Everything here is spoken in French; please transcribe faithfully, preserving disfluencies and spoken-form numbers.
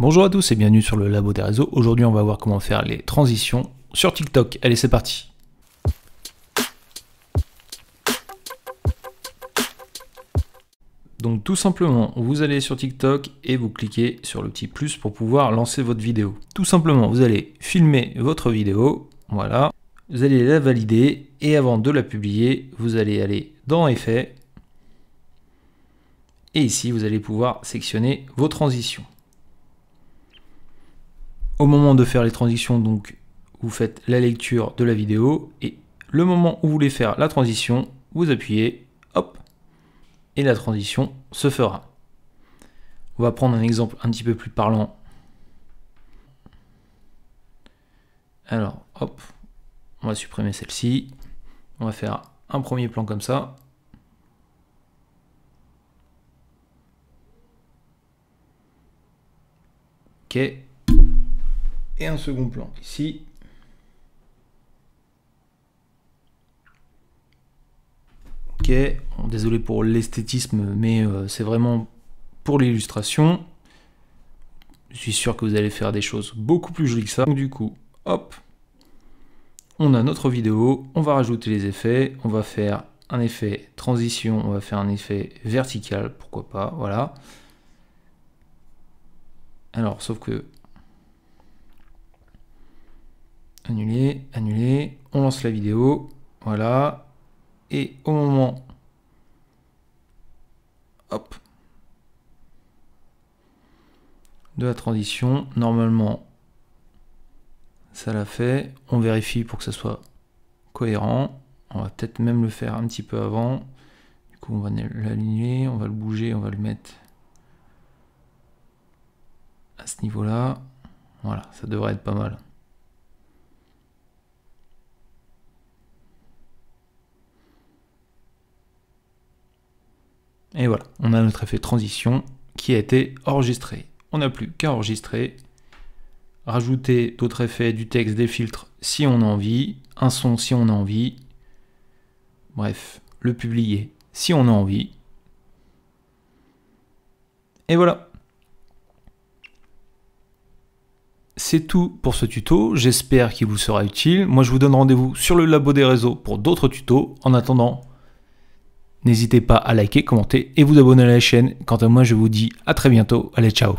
Bonjour à tous et bienvenue sur le Labo des Réseaux. Aujourd'hui, on va voir comment faire les transitions sur TikTok. Allez, c'est parti. Donc tout simplement, vous allez sur TikTok et vous cliquez sur le petit plus pour pouvoir lancer votre vidéo. Tout simplement, vous allez filmer votre vidéo, voilà. Vous allez la valider et avant de la publier, vous allez aller dans Effets. Et ici, vous allez pouvoir sectionner vos transitions. Au moment de faire les transitions, donc, vous faites la lecture de la vidéo et le moment où vous voulez faire la transition, vous appuyez, hop, et la transition se fera. On va prendre un exemple un petit peu plus parlant. Alors, hop, on va supprimer celle-ci. On va faire un premier plan comme ça. Ok. Et un second plan ici. Ok, désolé pour l'esthétisme, mais c'est vraiment pour l'illustration. Je suis sûr que vous allez faire des choses beaucoup plus jolies que ça. Donc, du coup, hop, on a notre vidéo, on va rajouter les effets, on va faire un effet transition, on va faire un effet vertical, pourquoi pas, voilà. Alors, sauf que annuler, annuler, on lance la vidéo, voilà, et au moment, hop, de la transition, normalement, ça l'a fait, on vérifie pour que ça soit cohérent, on va peut-être même le faire un petit peu avant, du coup on va l'annuler, on va le bouger, on va le mettre à ce niveau-là, voilà, ça devrait être pas mal. Et voilà, on a notre effet transition qui a été enregistré. On n'a plus qu'à enregistrer, rajouter d'autres effets, du texte, des filtres si on a envie, un son si on a envie, bref, le publier si on a envie. Et voilà. C'est tout pour ce tuto, j'espère qu'il vous sera utile. Moi je vous donne rendez-vous sur le Labo des Réseaux pour d'autres tutos. En attendant, n'hésitez pas à liker, commenter et vous abonner à la chaîne. Quant à moi, je vous dis à très bientôt. Allez, ciao!